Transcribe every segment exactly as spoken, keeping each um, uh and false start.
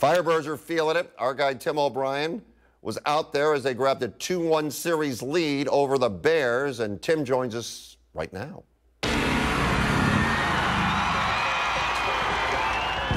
Firebirds are feeling it. Our guy Tim O'Brien was out there as they grabbed a two one series lead over the Bears, and Tim joins us right now.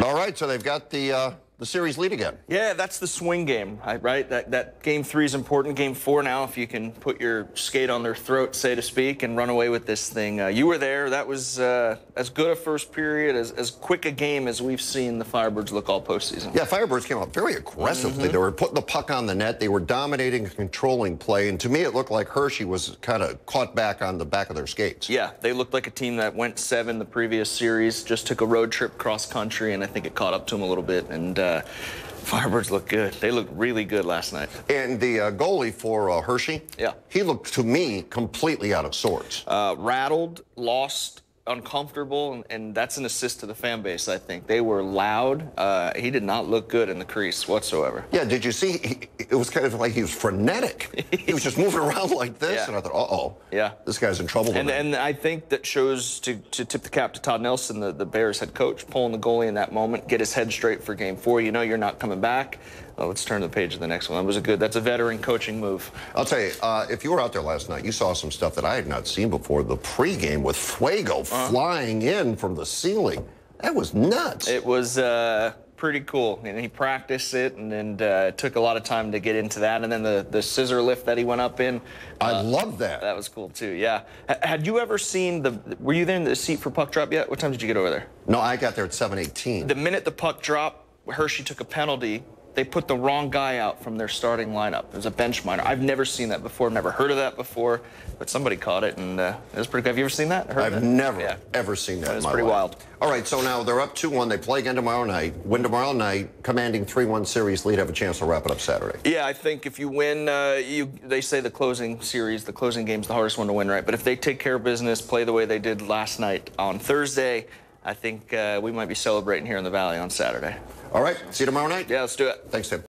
All right, so they've got the uh, the series lead again. Yeah, that's the swing game, right? That that game three is important. Game four now, if you can put your skate on their throat, so to speak, and run away with this thing. Uh, you were there. That was uh, as good a first period, as, as quick a game as we've seen the Firebirds look all postseason. Yeah, Firebirds came out very aggressively. Mm-hmm. They were putting the puck on the net. They were dominating and controlling play. And to me, it looked like Hershey was kind of caught back on the back of their skates. Yeah, they looked like a team that went seven the previous series, just took a road trip cross country, and I think it caught up to them a little bit. And uh, Firebirds look good. They looked really good last night. And the uh, goalie for uh, Hershey, yeah, he looked to me completely out of sorts. Uh, rattled, lost, uncomfortable, and, and that's an assist to the fan base, I think. They were loud. Uh, he did not look good in the crease whatsoever. Yeah, did you see? He, it was kind of like he was frenetic. He was just moving around like this, yeah. And I thought, uh-oh, yeah, this guy's in trouble. And, and I think that shows, to, to tip the cap to Todd Nelson, the, the Bears head coach, pulling the goalie in that moment, get his head straight for game four. You know you're not coming back. Oh, let's turn to the page of the next one. That was a good, that's a veteran coaching move. I'll tell you, uh, if you were out there last night, you saw some stuff that I had not seen before. The pregame with Fuego uh-huh. flying in from the ceiling. That was nuts. It was uh, pretty cool. And he practiced it, and, and uh, took a lot of time to get into that. And then the, the scissor lift that he went up in. Uh, I love that. That was cool, too, yeah. H had you ever seen the, were you there in the seat for puck drop yet? What time did you get over there? No, I got there at seven eighteen. The minute the puck dropped, Hershey took a penalty. They put the wrong guy out from their starting lineup. It was a bench miner. I've never seen that before, never heard of that before, but somebody caught it, and uh, it was pretty good. Have you ever seen that? Heard I've that? never, yeah. ever seen that. It was in my pretty life. wild. All right, so now they're up two one. They play again tomorrow night. Win tomorrow night, commanding three one series lead, have a chance to wrap it up Saturday. Yeah, I think if you win, uh, you they say the closing series, the closing game's the hardest one to win, right? But if they take care of business, play the way they did last night on Thursday, I think uh, we might be celebrating here in the Valley on Saturday. All right, see you tomorrow night. Yeah, let's do it. Thanks, Tim.